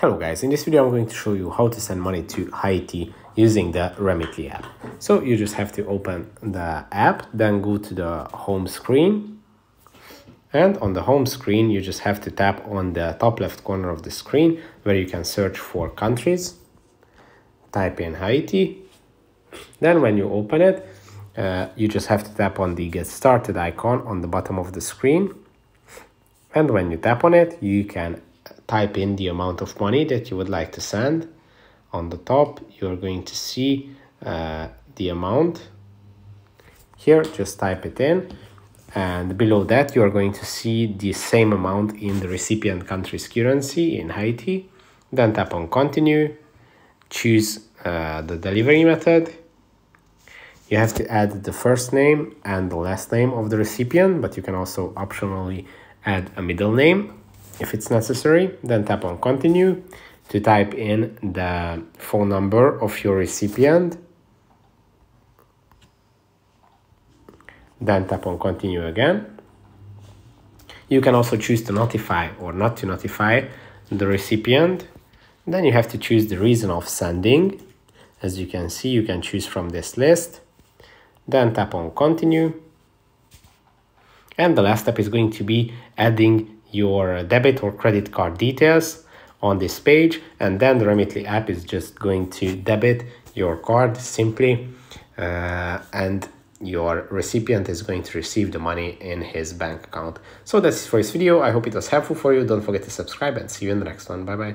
Hello guys, in this video I'm going to show you how to send money to Haiti using the Remitly app. So you just have to open the app, then go to the home screen, and on the home screen you just have to tap on the top left corner of the screen where you can search for countries, type in Haiti. Then when you open it, you just have to tap on the get started icon on the bottom of the screen, and when you tap on it you can type in the amount of money that you would like to send. On the top you are going to see the amount. Here just type it in, and below that you are going to see the same amount in the recipient country's currency in Haiti. Then tap on continue, choose the delivery method. You have to add the first name and the last name of the recipient, but you can also optionally add a middle name if it's necessary. Then tap on continue to type in the phone number of your recipient. Then tap on continue again. You can also choose to notify or not to notify the recipient. Then you have to choose the reason of sending. As you can see, you can choose from this list. Then tap on continue. And the last step is going to be adding your debit or credit card details on this page, and then the Remitly app is just going to debit your card simply, and your recipient is going to receive the money in his bank account. So that's it for this video. I hope it was helpful for you. Don't forget to subscribe, and see you in the next one. Bye bye.